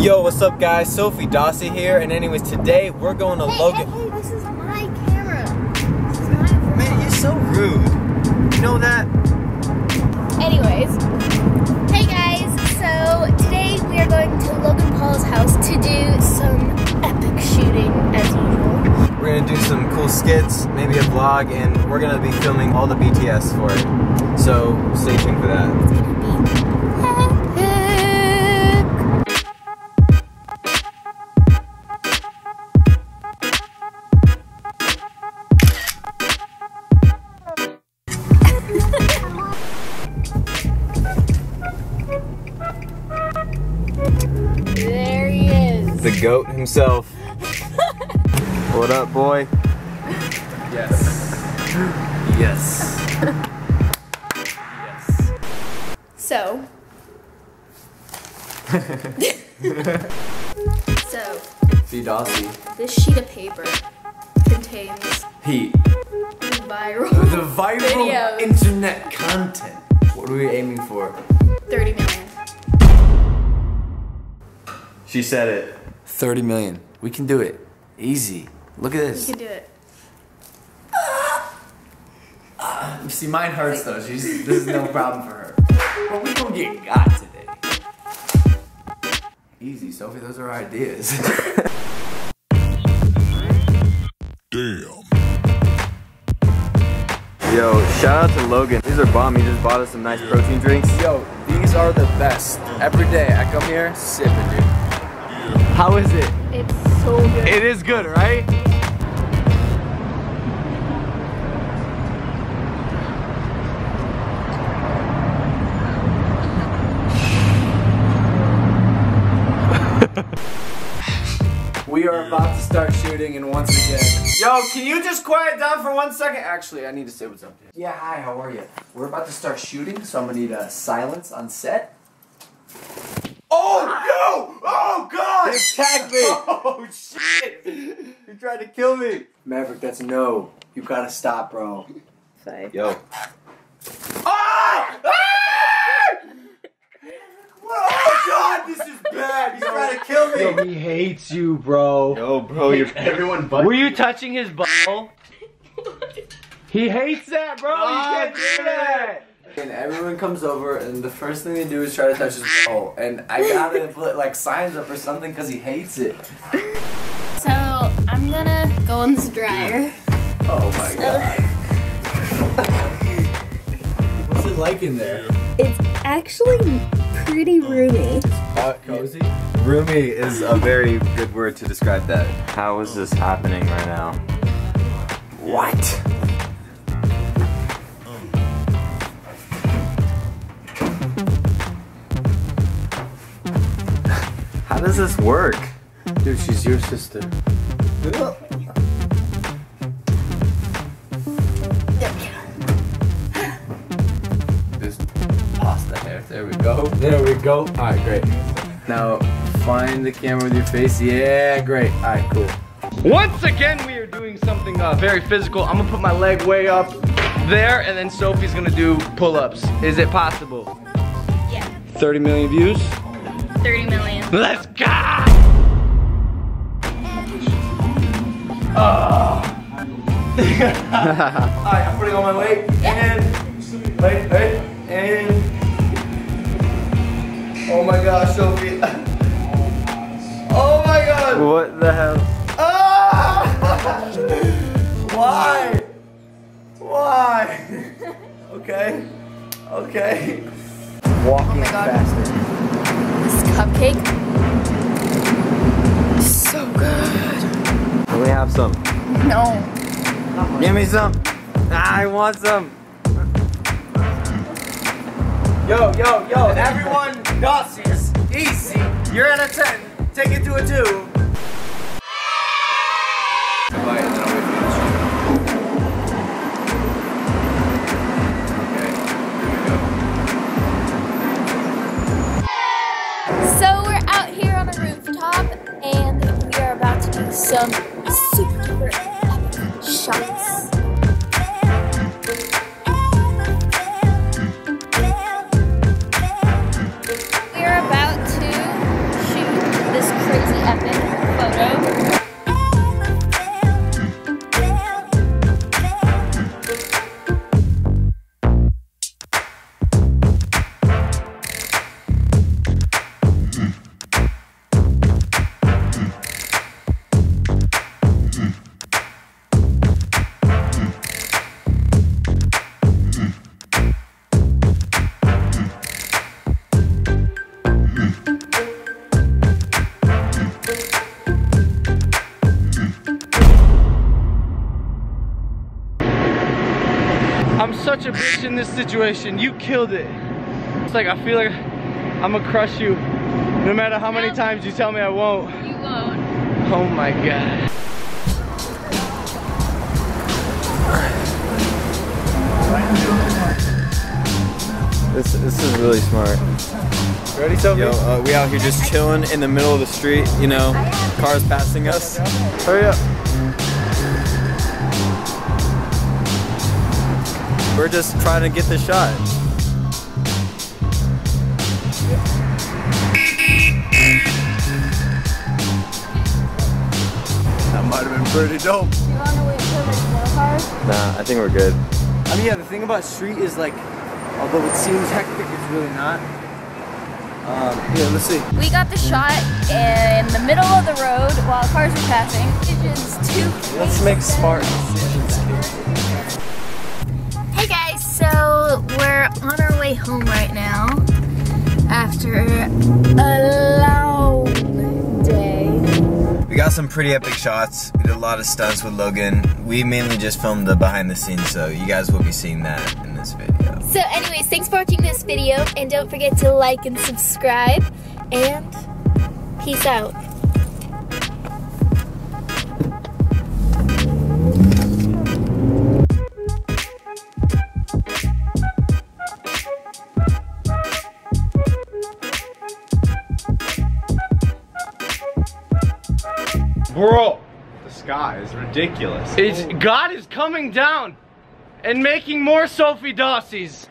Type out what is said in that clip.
Yo, what's up guys? Sofie Dossi here, and anyways, today we're going to Logan. Hey, this is my camera. This is my camera. Man, you're so rude. You know that? Anyways. Hey guys, so today we are going to Logan Paul's house to do some epic shooting as usual. We're gonna do some cool skits, maybe a vlog, and we're gonna be filming all the BTS for it. So stay tuned for that. It's gonna be there he is. The goat himself. What up, boy? Yes. Yes. Yes. So. So. Sofie Dossi. This sheet of paper contains heat. The viral videos. Internet content. What are we aiming for? 30 million. She said it. 30 million. We can do it. Easy. Look at this. We can do it. You see, mine hurts though. This is no problem for her. But we gonna get got today. Easy, Sofie. Those are our ideas. Damn. Yo, shout out to Logan. These are bomb. He just bought us some nice protein drinks. Yo, these are the best. Every day I come here, sipping, dude. How is it? It's so good. It is good, right? We are about to start shooting, and once again... Yo, can you just quiet down for 1 second? Actually, I need to say what's up to you. Yeah, hi, how are you? We're about to start shooting, so I'm gonna need a silence on set. Oh, no! Oh, God! You attacked me! Oh, shit! You tried to kill me! Maverick, that's no. You gotta stop, bro. Sorry. Yo. Ah! Oh, God! This is bad! He's trying to kill me! Yo, he hates you, bro. Yo, bro, you're everyone but... Were you touching his butthole? He hates that, bro! No, you can't do that! And everyone comes over, and the first thing they do is try to touch his butthole. And I gotta put like signs up or something because he hates it. So I'm gonna go in this dryer. Oh my god! What's it like in there? It's actually pretty roomy. Cozy. Roomy is a very good word to describe that. How is this happening right now? What? How does this work? Dude, she's your sister. Oh. Just toss the hair. There we go. There we go. Alright, great. Now, find the camera with your face. Yeah, great. Alright, cool. Once again, we are doing something very physical. I'm gonna put my leg way up there, and then Sofie's gonna do pull-ups. Is it possible? Yeah. 30 million views? 30 million. Let's go! Alright, I'm putting on my leg, and leg, and oh my gosh, Sofie. Oh my god! What the hell? Why? Why? Okay. Okay. Walking faster. Cupcake. So good. Can we have some? No. Give me some. I want some. Yo, yo, yo, everyone, Dossi's easy. You're at a 10. Take it to a 2. Some super epic shots. We're about to shoot in this situation. You killed it. It's like, I feel like I'm gonna crush you no matter how many times you tell me I won't. You won't. Oh my God. This is really smart. Ready, Sofie? Yo, we out here just chilling in the middle of the street, you know, cars passing us. Hurry up. We're just trying to get the shot. That might have been pretty dope. Do you want to wait for more cars? Nah, I think we're good. I mean, yeah, the thing about street is like, although it seems hectic, it's really not. Yeah, let's see. We got the shot in the middle of the road while cars were passing. Decisions too. Let's make smart decisions. Hey guys, so we're on our way home right now after a long day. We got some pretty epic shots. We did a lot of stunts with Logan. We mainly just filmed the behind the scenes, so you guys will be seeing that in this video. So anyways, thanks for watching this video, and don't forget to like and subscribe, and peace out. Bro, the sky is ridiculous. It's, God is coming down and making more Sofie Dossies.